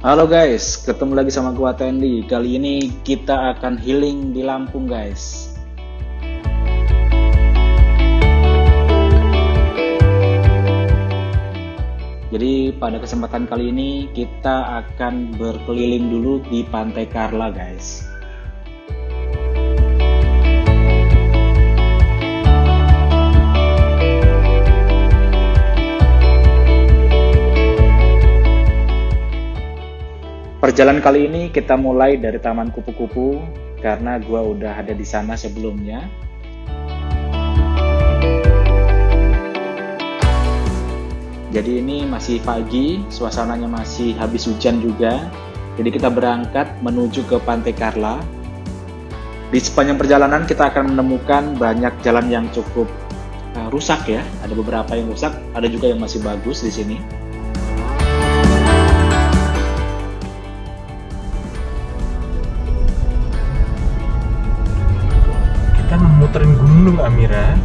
Halo guys, ketemu lagi sama gua Tendi. Kali ini kita akan healing di Lampung guys. Jadi pada kesempatan kali ini kita akan berkeliling dulu di Pantai Klara guys. Perjalanan kali ini kita mulai dari Taman Kupu-Kupu karena gua udah ada di sana sebelumnya. Jadi ini masih pagi, suasananya masih habis hujan juga. Jadi kita berangkat menuju ke Pantai Klara. Di sepanjang perjalanan kita akan menemukan banyak jalan yang cukup rusak ya. Ada beberapa yang rusak, ada juga yang masih bagus di sini. Muterin gunung Amira.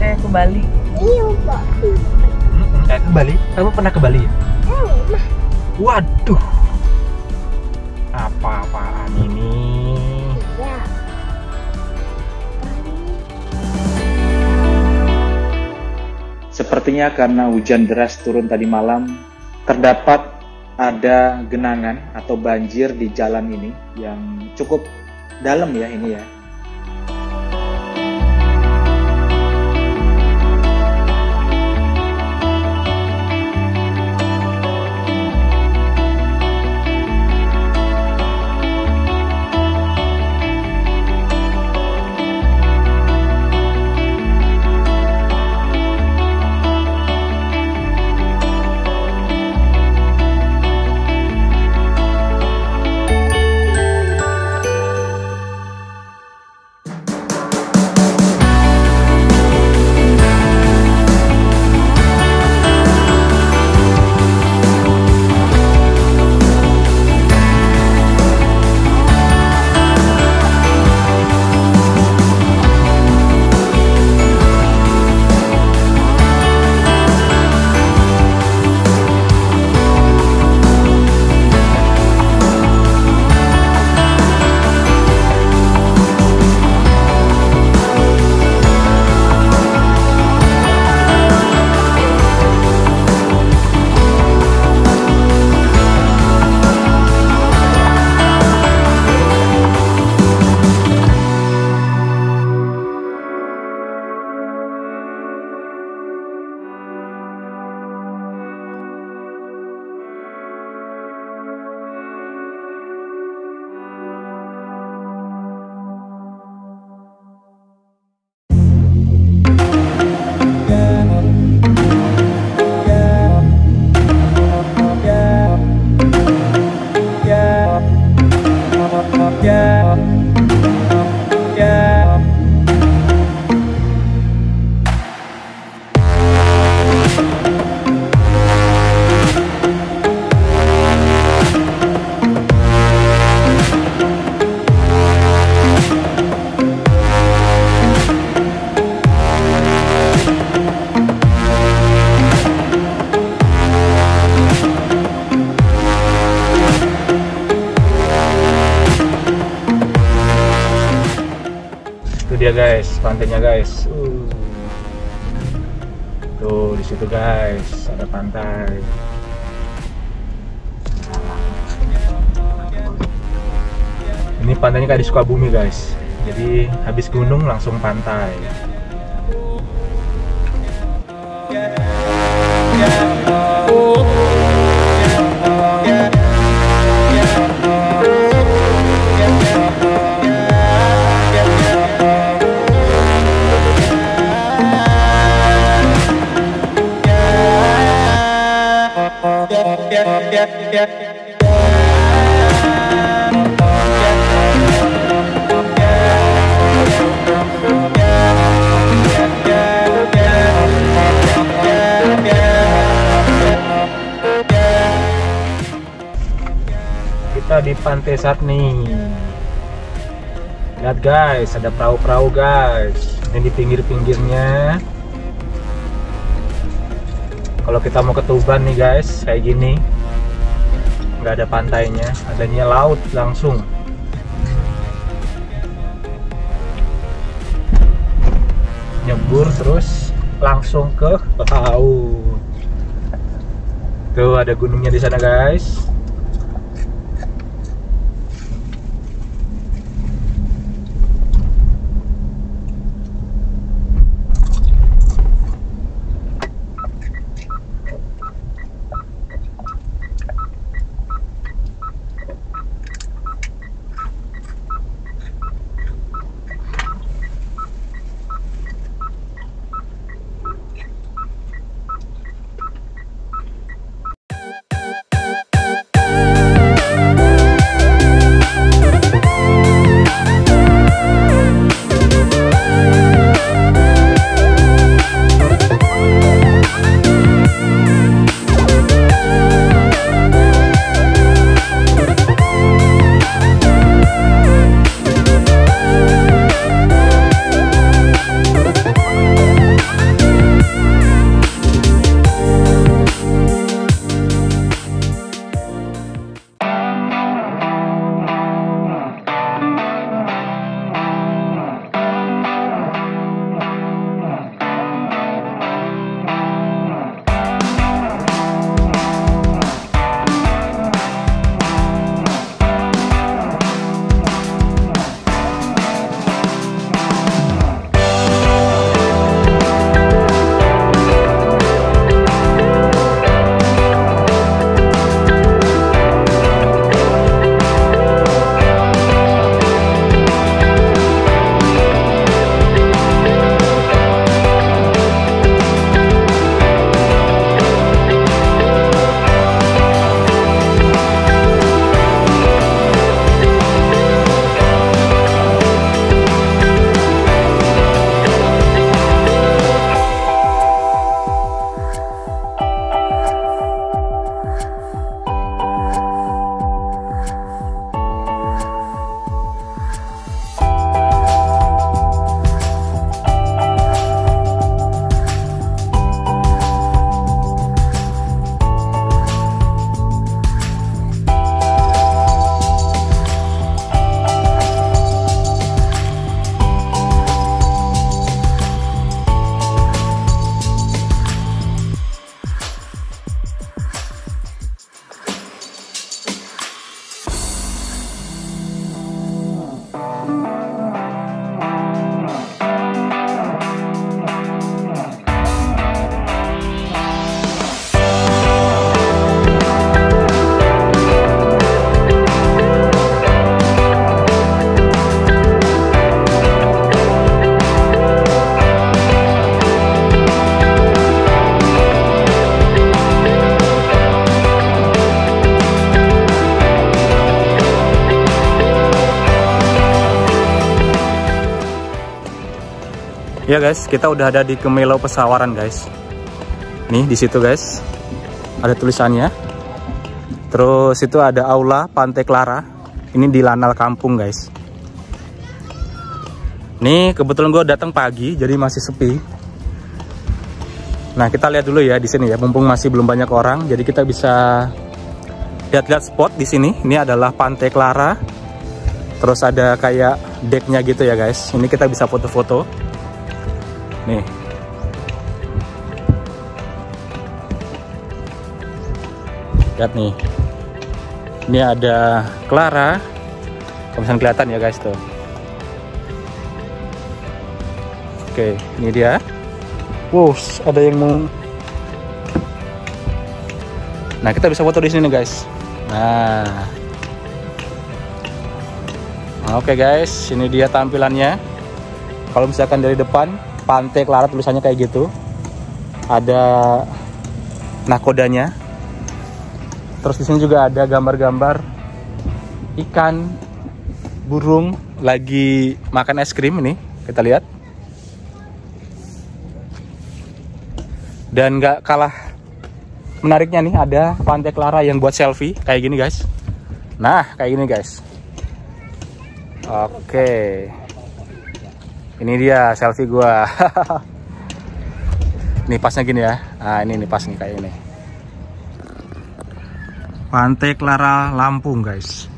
Kayak ke Bali. Iya, Pak. Kayak ke Bali. Kamu pernah ke Bali ya? Waduh. Apa-apaan ini? Iya. Sepertinya karena hujan deras turun tadi malam, terdapat ada genangan atau banjir di jalan ini yang cukup dalam ya ini ya. Dia guys, pantainya guys. Tuh di situ guys, ada pantai. Ini pantainya kayak di Sukabumi guys. Jadi habis gunung langsung pantai. Kita di Pantai Satni. Lihat guys, ada perahu-perahu guys. Ini di pinggir-pinggirnya. Kalau kita mau ke Tuban nih guys, kayak gini. nggak ada pantainya, adanya laut langsung. Nyebur terus langsung ke laut. Tuh ada gunungnya di sana, guys. Ya guys, kita udah ada di Kemelo Pesawaran, guys. Nih di situ, guys, ada tulisannya. Terus itu ada aula Pantai Klara. Ini di lanal kampung, guys. Nih kebetulan gue datang pagi, jadi masih sepi. Nah kita lihat dulu ya di sini ya, mumpung masih belum banyak orang, jadi kita bisa lihat-lihat spot di sini. Ini adalah Pantai Klara. Terus ada kayak decknya gitu ya, guys. Ini kita bisa foto-foto. Nih. Lihat nih. Ini ada Klara. Kamu bisa kelihatan ya, guys, tuh. Oke, ini dia. Wow, ada yang mau. Nah, kita bisa foto di sini nih, guys. Nah. Oke, guys, ini dia tampilannya. Kalau misalkan dari depan Pantai Klara tulisannya kayak gitu, ada nakodanya. Terus di sini juga ada gambar-gambar ikan, burung lagi makan es krim ini. Kita lihat. Dan nggak kalah menariknya nih, ada Pantai Klara yang buat selfie kayak gini, guys. Nah kayak gini, guys. Oke. Ini dia selfie gua. Nih pasnya gini ya. Nah, ini nih pas nih kayak ini. Pantai Klara, Lampung, guys.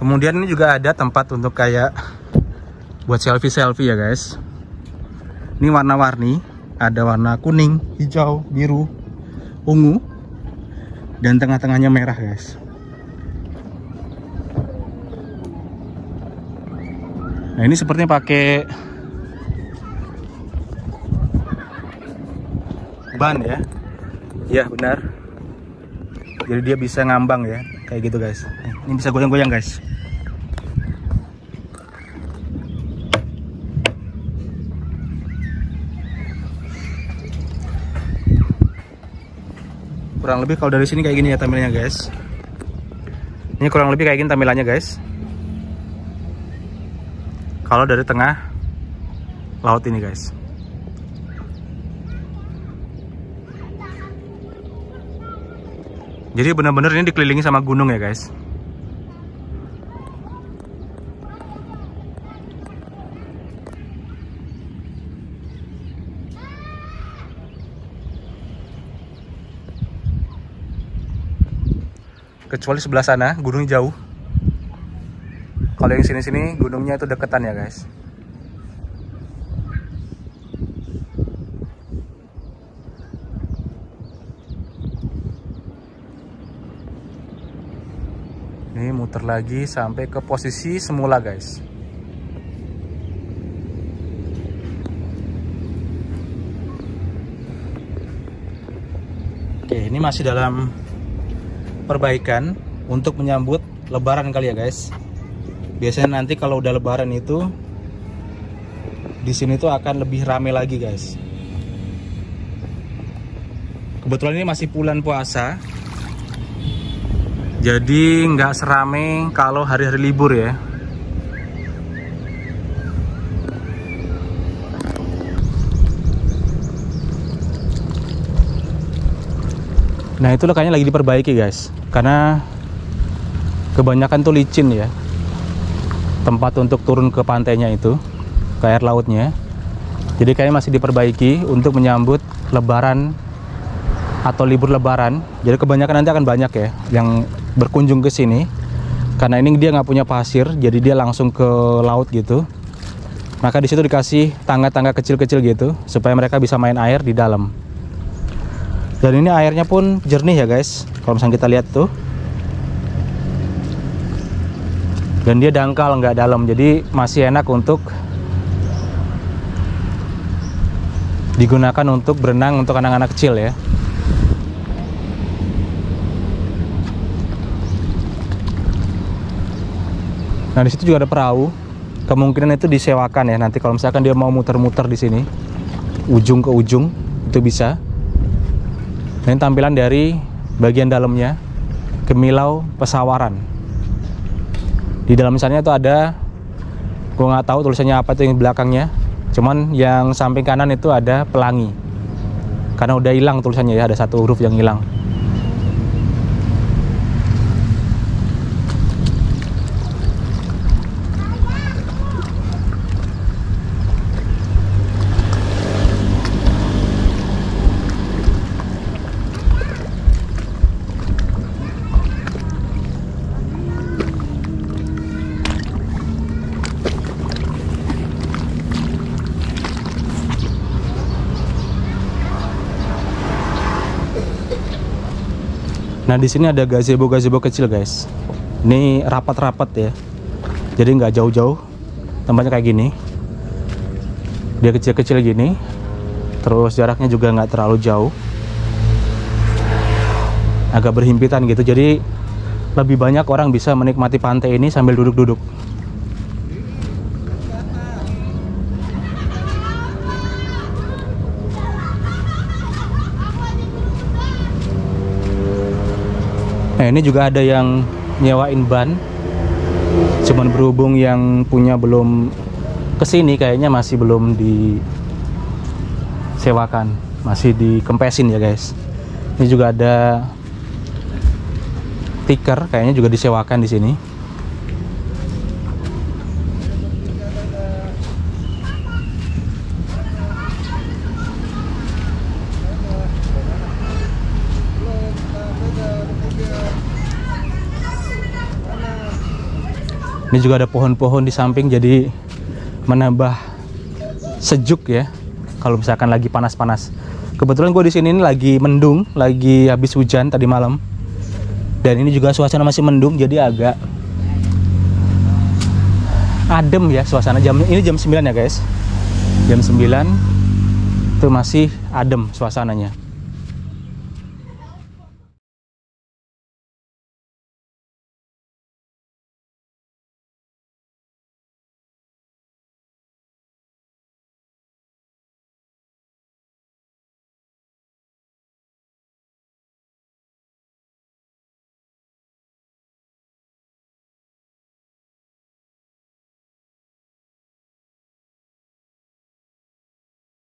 Kemudian ini juga ada tempat untuk kayak buat selfie-selfie ya guys. Ini warna-warni, ada warna kuning, hijau, biru, ungu, dan tengah-tengahnya merah guys. Nah ini sepertinya pakai ban ya. Ya benar. Jadi dia bisa ngambang ya, kayak gitu guys. Ini bisa goyang-goyang guys. Kurang lebih kalau dari sini kayak gini ya tampilannya guys. Ini kurang lebih kayak gini tampilannya guys. Kalau dari tengah laut ini guys. Jadi benar-benar ini dikelilingi sama gunung ya guys. Kecuali sebelah sana, gunung jauh. Kalau yang sini-sini, gunungnya itu deketan ya guys. Ini muter lagi sampai ke posisi semula guys. Oke, ini masih dalam perbaikan untuk menyambut lebaran kali ya guys. Biasanya nanti kalau udah lebaran itu di sini tuh akan lebih rame lagi guys. Kebetulan ini masih bulan puasa, jadi nggak serame kalau hari-hari libur ya. Nah itu lekanya lagi diperbaiki guys, karena kebanyakan tuh licin ya tempat untuk turun ke pantainya itu, ke air lautnya. Jadi kayaknya masih diperbaiki untuk menyambut lebaran atau libur lebaran. Jadi kebanyakan nanti akan banyak ya yang berkunjung ke sini, karena ini dia nggak punya pasir, jadi dia langsung ke laut gitu. Maka disitu dikasih tangga-tangga kecil-kecil gitu supaya mereka bisa main air di dalam. Dan ini airnya pun jernih ya guys, kalau misalnya kita lihat tuh. Dan dia dangkal, nggak dalam, jadi masih enak untuk digunakan untuk berenang untuk anak-anak kecil ya. Nah di situ juga ada perahu, kemungkinan itu disewakan ya nanti kalau misalkan dia mau muter-muter di sini, ujung ke ujung itu bisa. Ini tampilan dari bagian dalamnya, Kemelo Pesawaran. Di dalam misalnya itu ada, gue nggak tahu tulisannya apa itu yang belakangnya. Cuman yang samping kanan itu ada pelangi. Karena udah hilang tulisannya ya, ada satu huruf yang hilang. Nah di sini ada gazebo-gazebo kecil guys. Ini rapat-rapat ya. Jadi nggak jauh-jauh. Tempatnya kayak gini. Dia kecil-kecil gini. Terus jaraknya juga nggak terlalu jauh. Agak berhimpitan gitu. Jadi lebih banyak orang bisa menikmati pantai ini sambil duduk-duduk. Nah ini juga ada yang nyewain ban, cuman berhubung yang punya belum kesini kayaknya masih belum mengecewakan, masih dikempesin ya guys. Ini juga ada tikar, kayaknya juga disewakan di sini. Ini juga ada pohon-pohon di samping, jadi menambah sejuk ya kalau misalkan lagi panas-panas. Kebetulan gue di sini ini lagi mendung, lagi habis hujan tadi malam. Dan ini juga suasana masih mendung, jadi agak adem ya suasana. Ini jam 9 ya guys. Jam 9 itu masih adem suasananya.